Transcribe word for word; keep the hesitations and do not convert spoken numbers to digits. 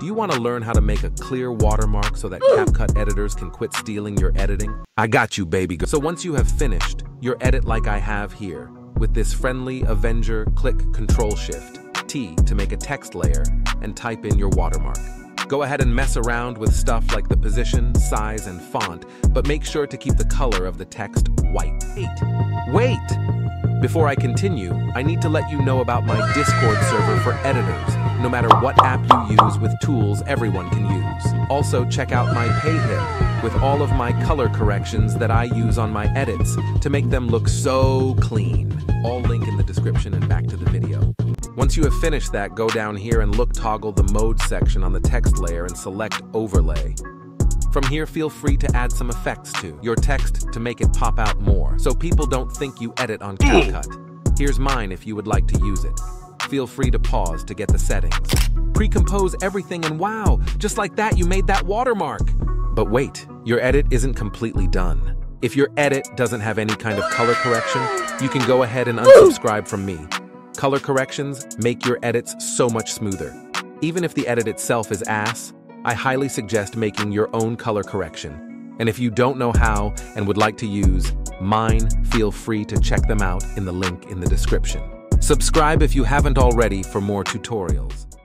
Do you want to learn how to make a clear watermark so that CapCut editors can quit stealing your editing? I got you, baby girl. So once you have finished your edit like I have here, with this friendly Avenger, click control shift T to make a text layer and type in your watermark. Go ahead and mess around with stuff like the position, size, and font, but make sure to keep the color of the text white. Wait! Before I continue, I need to let you know about my Discord server for editors. No matter what app you use, with tools everyone can use. Also, check out my payhip with all of my color corrections that I use on my edits to make them look so clean. All link in the description, and back to the video. Once you have finished that, go down here and look toggle the mode section on the text layer and select overlay. From here, feel free to add some effects to your text to make it pop out more, so people don't think you edit on CapCut. Here's mine if you would like to use it. Feel free to pause to get the settings. Pre-compose everything, and wow, just like that you made that watermark. But wait, your edit isn't completely done. If your edit doesn't have any kind of color correction, you can go ahead and unsubscribe from me. Color corrections make your edits so much smoother. Even if the edit itself is ass, I highly suggest making your own color correction. And if you don't know how and would like to use mine, feel free to check them out in the link in the description. Subscribe if you haven't already for more tutorials.